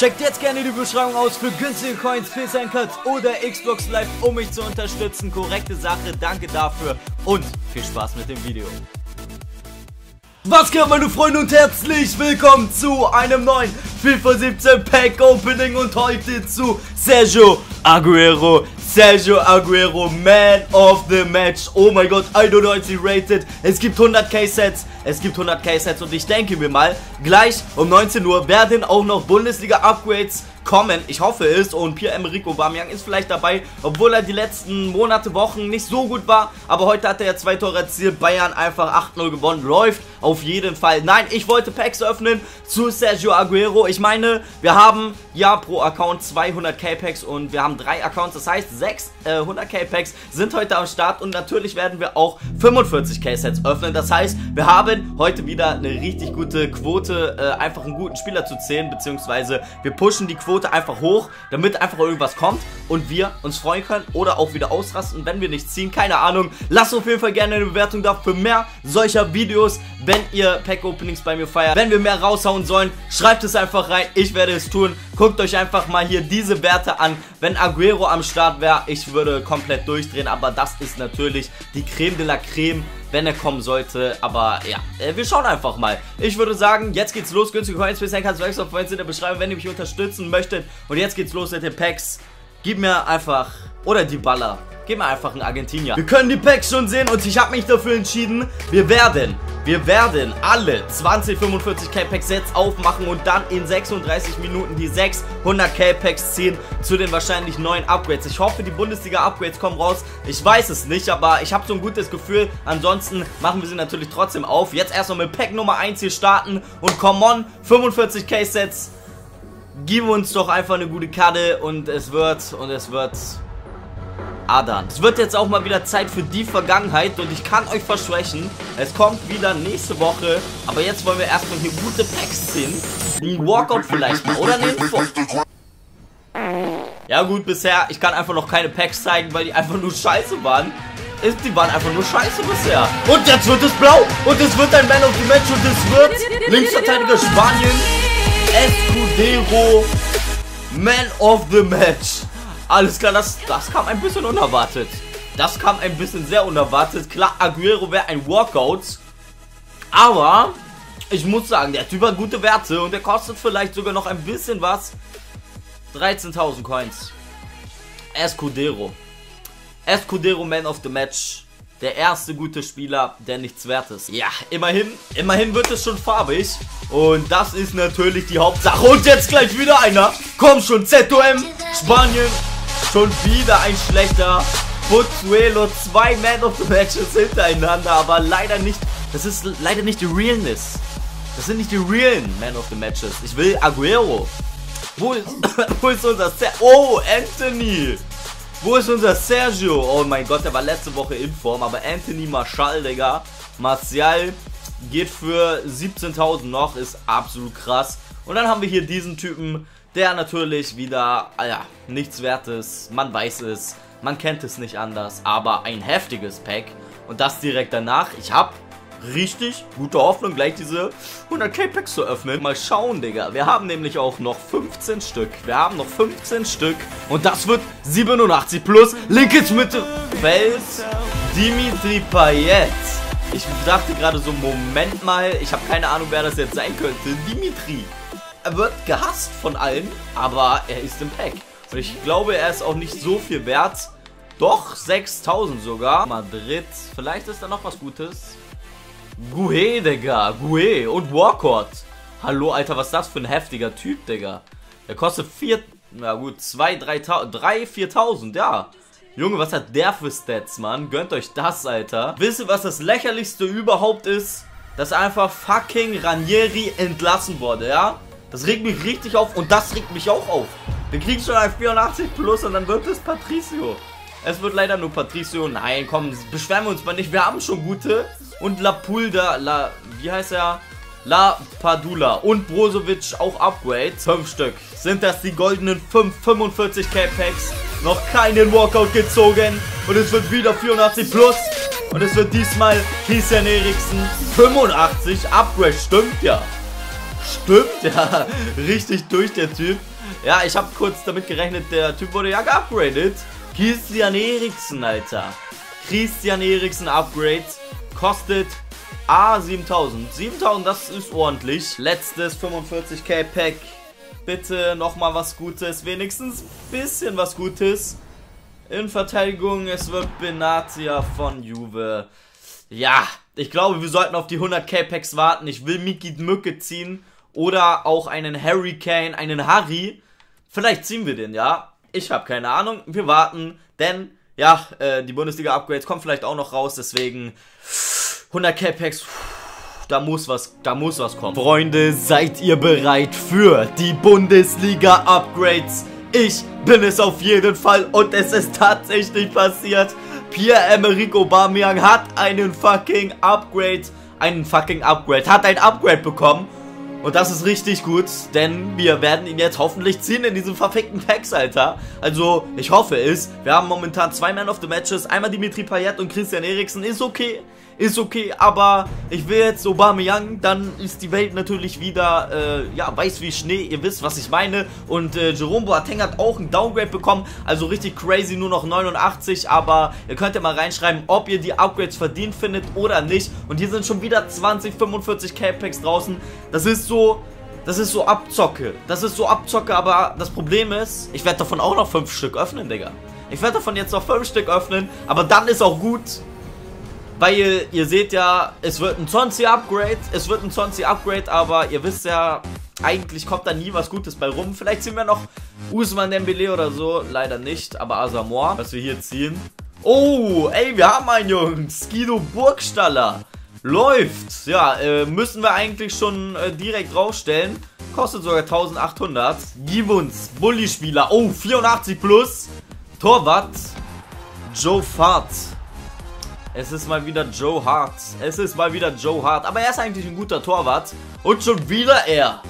Checkt jetzt gerne die Beschreibung aus für günstige Coins, PSN-Cards oder Xbox Live, um mich zu unterstützen. Korrekte Sache, danke dafür und viel Spaß mit dem Video. Was geht, meine Freunde, und herzlich willkommen zu einem neuen FIFA 17 Pack Opening und heute zu Sergio Aguero, Man of the Match. Oh mein Gott, 91 rated. Es gibt 100k Sets. Und ich denke mir mal, gleich um 19 Uhr werden auch noch Bundesliga-Upgrades kommen. Ich hoffe es. Und Pierre-Emerick Aubameyang ist vielleicht dabei, obwohl er die letzten Monate, Wochen nicht so gut war. Aber heute hat er ja 2 Tore erzielt. Bayern einfach 8-0 gewonnen. Läuft auf jeden Fall. Nein, ich wollte Packs öffnen zu Sergio Aguero. Ich meine, wir haben ja pro Account 200k Packs und wir haben 3 Accounts. Das heißt, 600k Packs sind heute am Start und natürlich werden wir auch 45k Sets öffnen. Das heißt, wir haben heute wieder eine richtig gute Quote, einfach einen guten Spieler zu zählen, beziehungsweise wir pushen die Quote einfach hoch, damit einfach irgendwas kommt und wir uns freuen können oder auch wieder ausrasten, wenn wir nicht ziehen, keine Ahnung. Lasst auf jeden Fall gerne eine Bewertung da für mehr solcher Videos, wenn ihr Pack-Openings bei mir feiert. Wenn wir mehr raushauen sollen, schreibt es einfach rein, ich werde es tun. Guckt euch einfach mal hier diese Werte an. Wenn Aguero am Start wäre, ich würde komplett durchdrehen, aber das ist natürlich die Creme de la Creme, wenn er kommen sollte, aber ja, wir schauen einfach mal. Ich würde sagen, jetzt geht's los. Günstige Coins, PSN, kannst du extra auf in der Beschreibung, wenn ihr mich unterstützen möchtet. Und jetzt geht's los mit den Packs. Gib mir einfach, oder die Baller, gib mir einfach einen Argentinier. Wir können die Packs schon sehen und ich habe mich dafür entschieden, wir werden alle 20 45k Packs jetzt aufmachen und dann in 36 Minuten die 600k Packs ziehen zu den wahrscheinlich neuen Upgrades. Ich hoffe, die Bundesliga Upgrades kommen raus. Ich weiß es nicht, aber ich habe so ein gutes Gefühl. Ansonsten machen wir sie natürlich trotzdem auf. Jetzt erstmal mit Pack Nummer 1 hier starten und come on, 45k Sets. Gib uns doch einfach eine gute Karte und es wird Adern. Es wird jetzt auch mal wieder Zeit für die Vergangenheit und ich kann euch versprechen, es kommt wieder nächste Woche, aber jetzt wollen wir erstmal hier gute Packs ziehen. Ein Walkout vielleicht mal, oder ne? Ja gut, bisher, ich kann einfach noch keine Packs zeigen, weil die einfach nur scheiße waren. Die waren einfach nur scheiße bisher. Und jetzt wird es blau und es wird ein Man of the Match und es wird Linksverteidiger Spanien, Escudero, Man of the Match. Alles klar, das kam ein bisschen unerwartet. Das kam ein bisschen sehr unerwartet. Klar, Aguero wäre ein Walkout. Aber ich muss sagen, der Typ hat gute Werte und der kostet vielleicht sogar noch ein bisschen was. 13.000 Coins. Escudero. Escudero, Man of the Match. Der erste gute Spieler, der nichts wert ist. Ja, immerhin wird es schon farbig. Und das ist natürlich die Hauptsache. Und jetzt gleich wieder einer. Komm schon, ZOM, Spanien. Schon wieder ein schlechter Pozuelo, 2 Man of the Matches hintereinander, aber leider nicht, das ist leider nicht die Realness. Das sind nicht die realen Man of the Matches. Ich will Aguero. Wo ist unser Sergio? Oh, Anthony. Wo ist unser Sergio? Oh mein Gott, der war letzte Woche in Form, aber Anthony Martial, Digga. Martial geht für 17.000 noch, ist absolut krass. Und dann haben wir hier diesen Typen, der natürlich wieder, ja, nichts Wertes, man weiß es, man kennt es nicht anders, aber ein heftiges Pack und das direkt danach. Ich habe richtig gute Hoffnung, gleich diese 100k Packs zu öffnen. Mal schauen, Digga, wir haben nämlich auch noch 15 Stück, und das wird 87 plus, linkes Mittelfeld, Dimitri Payet. Ich dachte gerade so, Moment mal, ich habe keine Ahnung, wer das jetzt sein könnte, Dimitri. Er wird gehasst von allen, aber er ist im Pack. Und ich glaube, er ist auch nicht so viel wert. Doch, 6.000 sogar. Madrid, vielleicht ist da noch was Gutes. Gué, Digga, Gué und Walcott. Hallo, Alter, was ist das für ein heftiger Typ, Digga. Der kostet 4, na gut, 3.000, 4.000, ja. Junge, was hat der für Stats, Mann? Gönnt euch das, Alter. Wisst ihr, was das lächerlichste überhaupt ist? Dass einfach fucking Ranieri entlassen wurde, ja? Das regt mich richtig auf und das regt mich auch auf. Wir kriegen schon ein 84 plus und dann wird es Patricio. Es wird leider nur Patricio. Nein, komm, beschweren wir uns mal nicht. Wir haben schon gute. Und Lapulda, wie heißt er? La Padula und Brozovic auch Upgrades. 5 Stück. Sind das die goldenen 5 45k Packs? Noch keinen Walkout gezogen. Und es wird wieder 84 plus. Und es wird diesmal Christian Eriksen 85. Upgrade, stimmt ja. Stimmt, ja. Richtig durch, der Typ. Ja, ich habe kurz damit gerechnet, der Typ wurde ja geupgradet. Christian Eriksen, Alter. Christian Eriksen Upgrades kostet A7000. 7000, das ist ordentlich. Letztes 45k Pack. Bitte nochmal was Gutes. Wenigstens ein bisschen was Gutes. In Verteidigung, es wird Benatia von Juve. Ja, ich glaube, wir sollten auf die 100k Packs warten. Ich will Miki Mücke ziehen. Oder auch einen Harry Kane, einen Harry. Vielleicht ziehen wir den, ja. Ich habe keine Ahnung. Wir warten, denn, ja, die Bundesliga-Upgrades kommen vielleicht auch noch raus. Deswegen, 100k Packs, da muss was kommen. Freunde, seid ihr bereit für die Bundesliga-Upgrades? Ich bin es auf jeden Fall und es ist tatsächlich passiert. Pierre-Emerick Aubameyang hat einen fucking Upgrade, hat ein Upgrade bekommen. Und das ist richtig gut, denn wir werden ihn jetzt hoffentlich ziehen in diesem verfickten Packs, Alter. Also, ich hoffe es. Wir haben momentan zwei Man of the Matches. Einmal Dimitri Payet und Christian Eriksen. Ist okay, aber ich will jetzt Aubameyang. Dann ist die Welt natürlich wieder, ja, weiß wie Schnee. Ihr wisst, was ich meine. Und Jerome Boateng hat auch einen Downgrade bekommen. Also richtig crazy, nur noch 89. Aber ihr könnt ja mal reinschreiben, ob ihr die Upgrades verdient findet oder nicht. Und hier sind schon wieder 20, 45 K-Packs draußen. Das ist so Abzocke. Das ist so Abzocke, aber das Problem ist, ich werde davon auch noch 5 Stück öffnen, Digga. Ich werde davon jetzt noch 5 Stück öffnen, aber dann ist auch gut, weil ihr seht ja, es wird ein Zonzi-Upgrade, aber ihr wisst ja, eigentlich kommt da nie was Gutes bei rum. Vielleicht ziehen wir noch Ousmane Dembélé oder so, leider nicht, aber Asamoah, was wir hier ziehen. Oh, ey, wir haben einen, Jungs, Guido Burgstaller. Läuft! Ja, müssen wir eigentlich schon direkt rausstellen. Kostet sogar 1800. Gib uns, Bulli-Spieler. Oh, 84 plus. Torwart. Joe Hart. Es ist mal wieder Joe Hart. Aber er ist eigentlich ein guter Torwart. Und schon wieder er.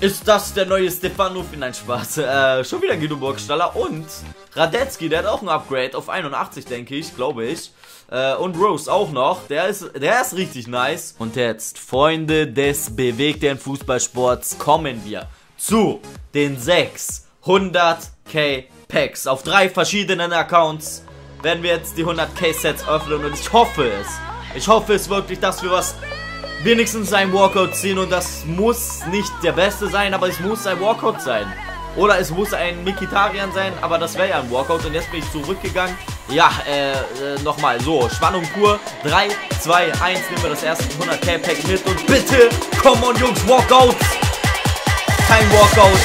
Ist das der neue Stefano? Nein, Spaß. Schon wieder Guido Burgstaller. Und Radetzky, der hat auch ein Upgrade auf 81, denke ich, glaube ich. Und Rose auch noch. Der ist richtig nice. Und jetzt, Freunde des bewegten Fußballsports, kommen wir zu den 600k Packs. Auf 3 verschiedenen Accounts werden wir jetzt die 100k Sets öffnen. Und ich hoffe es wirklich, dass wir was, wenigstens ein Walkout ziehen. Und das muss nicht der beste sein, aber es muss ein Walkout sein. Oder es muss ein Mkhitaryan sein, aber das wäre ja ein Walkout. Und jetzt bin ich zurückgegangen. Ja, nochmal. So, Spannung pur. 3, 2, 1. Nehmen wir das erste 100k Pack mit. Und bitte, come on, Jungs, Walkout. Kein Walkout.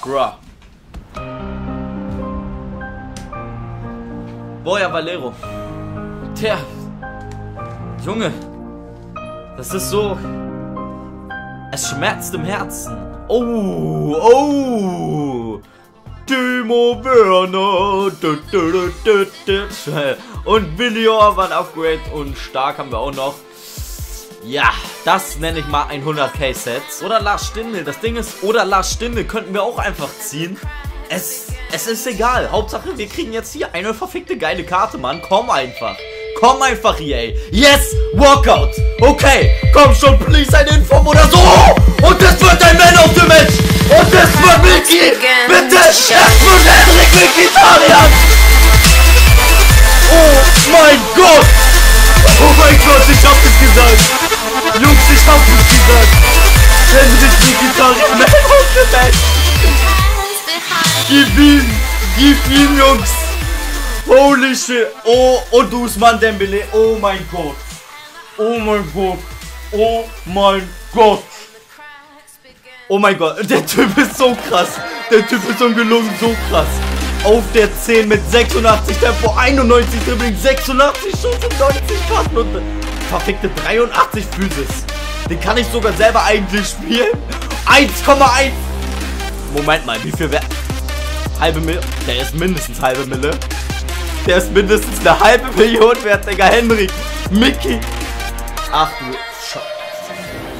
Bruh. Boja Valero. Tja. Junge. Das ist so. Es schmerzt im Herzen. Oh. Timo Werner. Und William war ein Upgrade. Und Stark haben wir auch noch. Ja, das nenne ich mal ein 100k Set. Oder Lars Stinde. Das Ding ist, oder Lars Stinde könnten wir auch einfach ziehen. Es ist egal. Hauptsache, wir kriegen jetzt hier eine verfickte geile Karte, Mann. Komm einfach. Komm einfach hier, ey. Yes, Walkout. Okay, komm schon, please, ein Inform oder so. Und es wird ein Man of the Match. Und es wird Miki. Bitte, es wird Henrikh Mkhitaryan. Oh mein Gott. Oh mein Gott, ich hab es gesagt. Jungs, ich hab es gesagt. Henrikh Mkhitaryan, Man of the Match. Gib ihn, Jungs. Holy shit. Oh, und Ousmane Dembélé. Oh mein Gott. Oh mein Gott. Oh mein Gott. Oh mein Gott. Der Typ ist so krass. Der Typ ist ungelungen so krass. Auf der 10 mit 86 Tempo, 91 Dribbling, 86 Schuss und 90 Passen und verfickte 83 Physis. Den kann ich sogar selber eigentlich spielen. 1,1. Moment mal, wie viel wert? Halbe Mille. Der ist mindestens halbe Mille. Der ist mindestens eine halbe Million wert, Digga. Henrikh, Miki. Ach du Scheiße.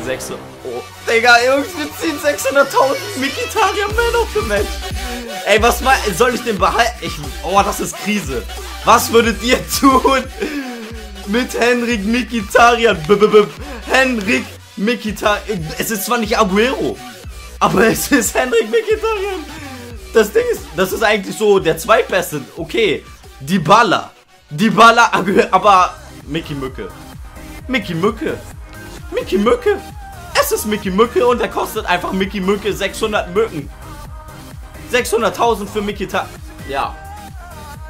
600. Oh. Digga, Jungs, wir ziehen 600.000. Mkhitaryan, Man of the Match. Ey, was mal. Soll ich den behalten? Oh, das ist Krise. Was würdet ihr tun mit Henrikh Mkhitaryan? Henrikh Mkhitaryan. Es ist zwar nicht Aguero, aber es ist Henrikh Mkhitaryan. Das Ding ist, das ist eigentlich so der Zweitbeste. Okay, Dybala, aber Micky Mücke. Es ist Micky Mücke und er kostet einfach Micky Mücke 600 Mücken. 600.000 für Mkhitaryan. Ja.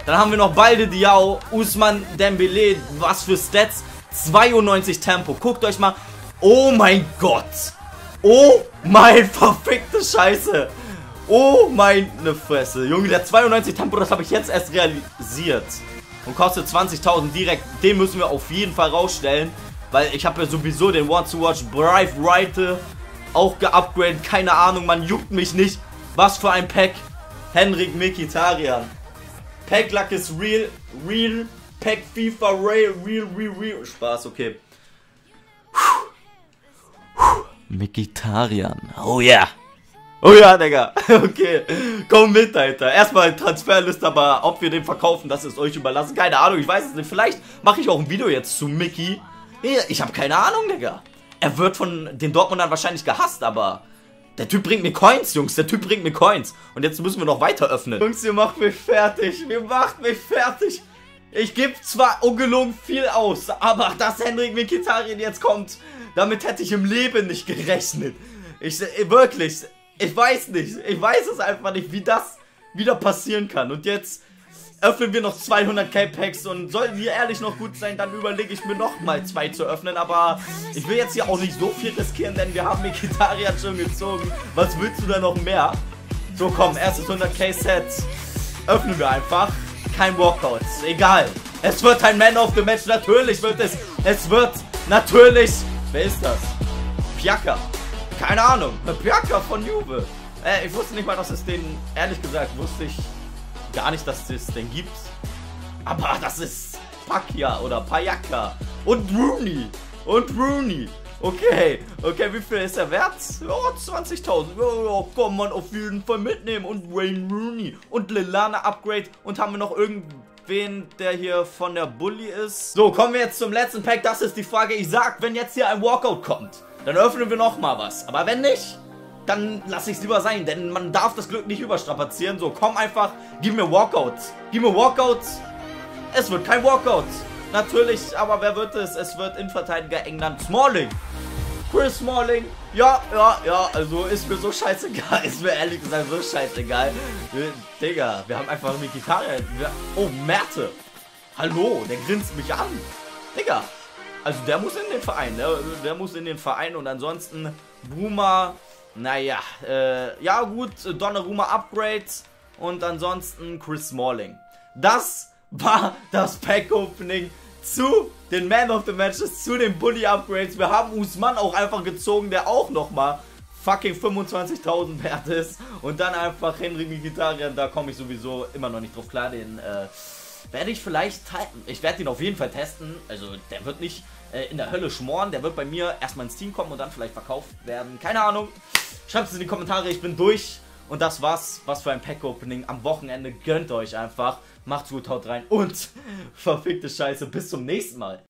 Dann haben wir noch Baldé Diao, Ousmane Dembélé. Was für Stats. 92 Tempo. Guckt euch mal. Oh mein Gott. Oh mein verfickte Scheiße. Oh meine Fresse. Junge, der 92 Tempo, das habe ich jetzt erst realisiert. Und kostet 20.000 direkt. Den müssen wir auf jeden Fall rausstellen. Weil ich habe ja sowieso den One-to-Watch Brave Wright auch geupgradet. Keine Ahnung, man juckt mich nicht. Was für ein Pack. Henrikh Mkhitaryan. Pack Luck is real. Real. Pack FIFA Real. Real. Spaß, okay. Mkhitaryan. Oh yeah. Oh ja, Digga. Okay. Komm mit, Alter. Erstmal Transferliste, aber ob wir den verkaufen, das ist euch überlassen. Keine Ahnung, ich weiß es nicht. Vielleicht mache ich auch ein Video jetzt zu Micky. Ich habe keine Ahnung, Digga. Er wird von den Dortmundern wahrscheinlich gehasst, aber der Typ bringt mir Coins, Jungs. Der Typ bringt mir Coins. Und jetzt müssen wir noch weiter öffnen. Jungs, ihr macht mich fertig. Ihr macht mich fertig. Ich gebe zwar ungelogen viel aus, aber dass Henrikh Mkhitaryan jetzt kommt, damit hätte ich im Leben nicht gerechnet. Ich wirklich... Ich weiß nicht. Ich weiß es einfach nicht, wie das wieder passieren kann. Und jetzt öffnen wir noch 200k Packs. Und sollten wir ehrlich noch gut sein, dann überlege ich mir nochmal 2 zu öffnen. Aber ich will jetzt hier auch nicht so viel riskieren, denn wir haben Mkhitaryan schon gezogen. Was willst du da noch mehr? So, komm, erstes 100k Set. Öffnen wir einfach. Kein Walkout. Egal. Es wird ein Man of the Match. Natürlich wird es. Es wird natürlich. Wer ist das? Pjaca. Keine Ahnung, Pjaca von Juve. Ich wusste nicht mal, dass es den, ehrlich gesagt, wusste ich gar nicht, dass es den gibt. Aber das ist Pjaca oder Pjaca und Rooney. Okay, wie viel ist er wert? Oh, 20.000. Oh, kann man auf jeden Fall mitnehmen. Und Wayne Rooney und Lilana Upgrade. Und haben wir noch irgendwen, der hier von der Bully ist? So, kommen wir jetzt zum letzten Pack. Das ist die Frage. Ich sag, wenn jetzt hier ein Walkout kommt, dann öffnen wir nochmal was. Aber wenn nicht, dann lasse ich es lieber sein. Denn man darf das Glück nicht überstrapazieren. So, komm einfach. Gib mir Walkouts. Es wird kein Walkout. Natürlich, aber wer wird es? Es wird Innenverteidiger England. Smalling. Chris Smalling. Ja. Also ist mir so scheißegal. Ist mir ehrlich gesagt so scheißegal. Digga, wir haben einfach Mkhitaryan. Oh, Merte. Hallo, der grinst mich an. Digga. Also der muss in den Verein, der muss in den Verein und ansonsten Bruma, naja, ja gut, Donnarumma Upgrade und ansonsten Chris Smalling. Das war das Pack-Opening zu den Man of the Matches, zu den Bully-Upgrades. Wir haben Ousmane auch einfach gezogen, der auch nochmal fucking 25.000 wert ist. Und dann einfach Henrikh Mkhitaryan, da komme ich sowieso immer noch nicht drauf klar, den... werde ich vielleicht halten. Ich werde ihn auf jeden Fall testen. Also der wird nicht in der Hölle schmoren. Der wird bei mir erstmal ins Team kommen und dann vielleicht verkauft werden. Keine Ahnung. Schreibt es in die Kommentare. Ich bin durch. Und das war's. Was für ein Pack-Opening am Wochenende. Gönnt euch einfach. Macht's gut, haut rein. Und verfickte Scheiße. Bis zum nächsten Mal.